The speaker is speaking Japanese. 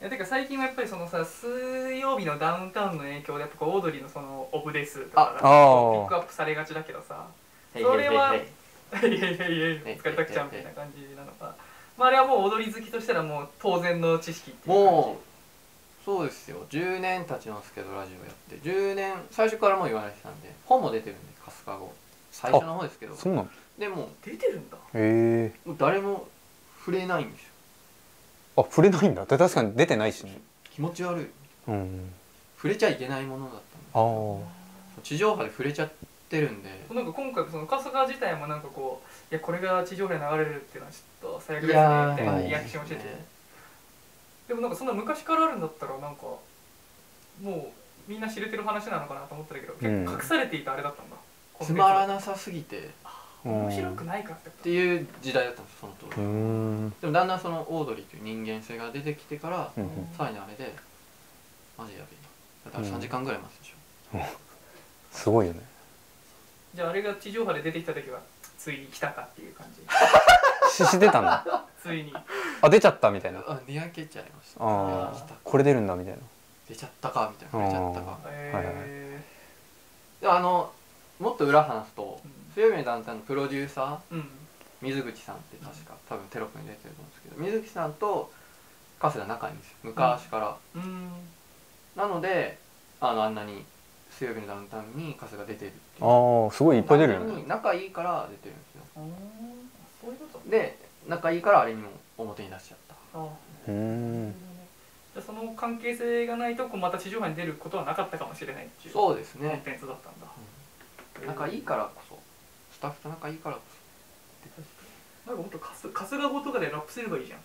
いやてか最近はやっぱりそのさ水曜日のダウンタウンの影響でやっぱこうオードリーのそのオブですとかピックアップされがちだけどさ、それは「いやいやいや疲れたくちゃ」みたいな感じなのか、まあ、あれはもうオードリー好きとしたらもう当然の知識っていう感じ。そうですよ、10年経ちますけどラジオやって10年最初からもう言われてたんで、本も出てるんで春日語最初の方ですけど。そうなんでも出てるんだ。へえ。誰も触れないんですよ。あ、触れないんだ。確かに出てないし、ね、気持ち悪い、うん、触れちゃいけないものだったの。あ地上波で触れちゃってるんで、なんか今回その春日自体もなんかこういやこれが地上波で流れるっていうのはちょっと最悪ですねみたいなリアクションしてて、でもなんかそんな昔からあるんだったらなんかもうみんな知れてる話なのかなと思ったけど、うん、結構隠されていたあれだったんだ。つまらなさすぎて面白くないかっていう時代だったんですその当時。でもだんだんそのオードリーという人間性が出てきてから、うん、さらにあれでマジやべえな。だから3時間ぐらい待つでしょ、うん、すごいよね。じゃああれが地上波で出てきた時はついに来たかっていう感じしてたのついにあ出ちゃったみたいな、あ出やけちゃいました。ああこれ出るんだみたいな、出ちゃったかみたいな、出ちゃったか。へえ。あのもっと裏話すと水曜日のダウンタウンのプロデューサー、うん、水口さんって確か多分テロップに出てると思うんですけど、水口さんと春日仲いいんですよ昔から、うん、なのであんなに水曜日のダウンタウンに春日出てるっていう。ああすごいいっぱい出るよね。仲いいから出てるんですよ。そういうことで仲いいからあれにも表に出しちゃった。ああうんその関係性がないとこうまた地上波に出ることはなかったかもしれないっていうコンテンツだったんだ。そうですね、仲いいからこそ、スタッフと仲いいからこそ。確かに。なんか本当カスラゴとかでラップすればいいじゃん。